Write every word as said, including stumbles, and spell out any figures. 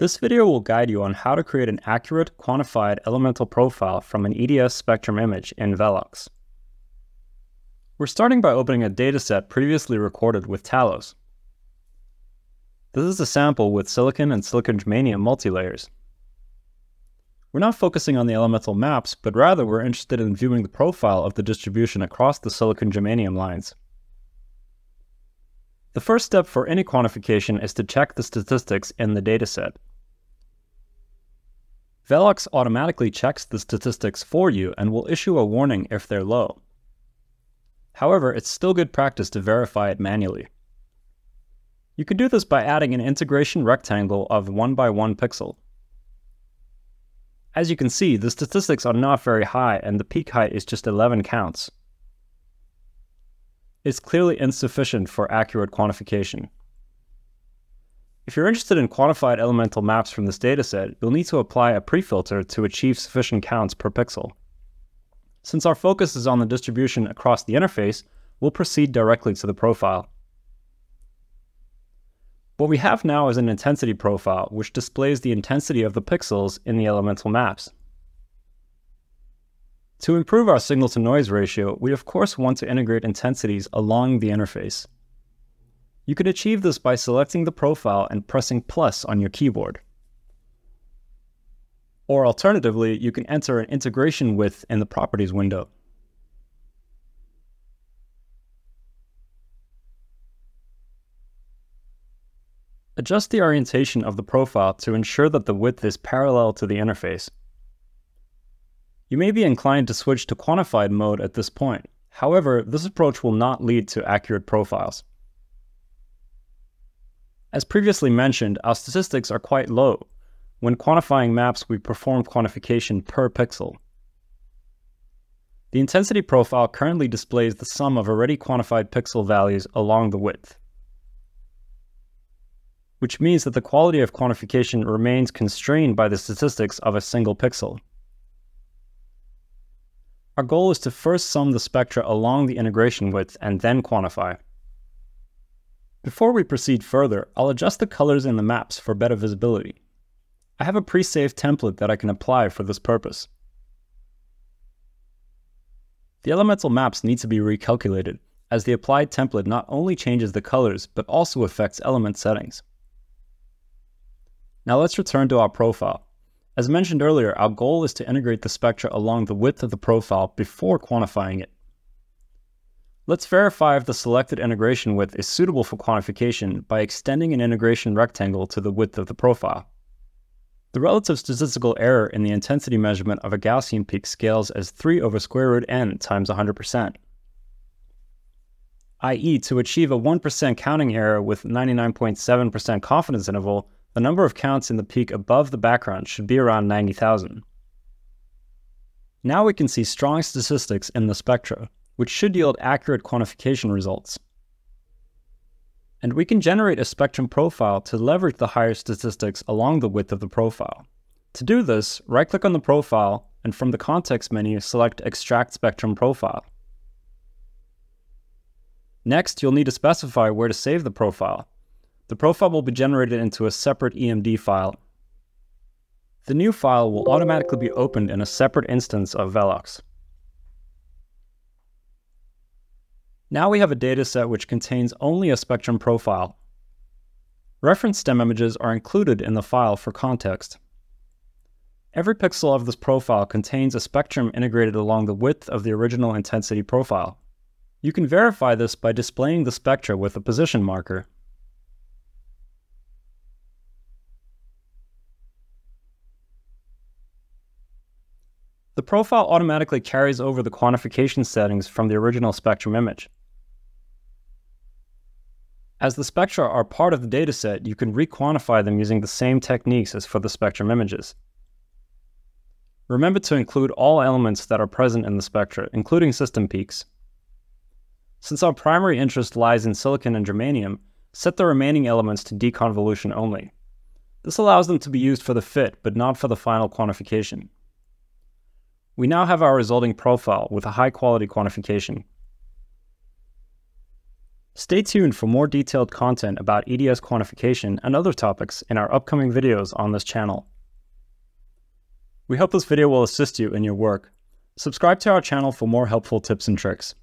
This video will guide you on how to create an accurate, quantified elemental profile from an E D S spectrum image in Velox. We're starting by opening a dataset previously recorded with Talos. This is a sample with silicon and silicon germanium multilayers. We're not focusing on the elemental maps, but rather we're interested in viewing the profile of the distribution across the silicon germanium lines. The first step for any quantification is to check the statistics in the dataset. Velox automatically checks the statistics for you and will issue a warning if they're low. However, it's still good practice to verify it manually. You can do this by adding an integration rectangle of one by one pixel. As you can see, the statistics are not very high and the peak height is just eleven counts. It's clearly insufficient for accurate quantification. If you're interested in quantified elemental maps from this dataset, you'll need to apply a prefilter to achieve sufficient counts per pixel. Since our focus is on the distribution across the interface, we'll proceed directly to the profile. What we have now is an intensity profile, which displays the intensity of the pixels in the elemental maps. To improve our signal-to-noise ratio, we of course want to integrate intensities along the interface. You can achieve this by selecting the profile and pressing plus on your keyboard. Or alternatively, you can enter an integration width in the properties window. Adjust the orientation of the profile to ensure that the width is parallel to the interface. You may be inclined to switch to quantified mode at this point. However, this approach will not lead to accurate profiles. As previously mentioned, our statistics are quite low. When quantifying maps, we perform quantification per pixel. The intensity profile currently displays the sum of already quantified pixel values along the width, which means that the quality of quantification remains constrained by the statistics of a single pixel. Our goal is to first sum the spectra along the integration width and then quantify. Before we proceed further, I'll adjust the colors in the maps for better visibility. I have a pre-saved template that I can apply for this purpose. The elemental maps need to be recalculated, as the applied template not only changes the colors, but also affects element settings. Now let's return to our profile. As mentioned earlier, our goal is to integrate the spectra along the width of the profile before quantifying it. Let's verify if the selected integration width is suitable for quantification by extending an integration rectangle to the width of the profile. The relative statistical error in the intensity measurement of a Gaussian peak scales as three over square root n times one hundred percent, that is to achieve a one percent counting error with ninety-nine point seven percent confidence interval, the number of counts in the peak above the background should be around ninety thousand. Now we can see strong statistics in the spectra, which should yield accurate quantification results. And we can generate a spectrum profile to leverage the higher statistics along the width of the profile. To do this, right-click on the profile, and from the context menu, select Extract Spectrum Profile. Next, you'll need to specify where to save the profile. The profile will be generated into a separate E M D file. The new file will automatically be opened in a separate instance of Velox. Now we have a dataset which contains only a spectrum profile. Reference STEM images are included in the file for context. Every pixel of this profile contains a spectrum integrated along the width of the original intensity profile. You can verify this by displaying the spectra with a position marker. The profile automatically carries over the quantification settings from the original spectrum image. As the spectra are part of the dataset, you can re-quantify them using the same techniques as for the spectrum images. Remember to include all elements that are present in the spectra, including system peaks. Since our primary interest lies in silicon and germanium, set the remaining elements to deconvolution only. This allows them to be used for the fit, but not for the final quantification. We now have our resulting profile with a high-quality quantification. Stay tuned for more detailed content about E D S quantification and other topics in our upcoming videos on this channel. We hope this video will assist you in your work. Subscribe to our channel for more helpful tips and tricks.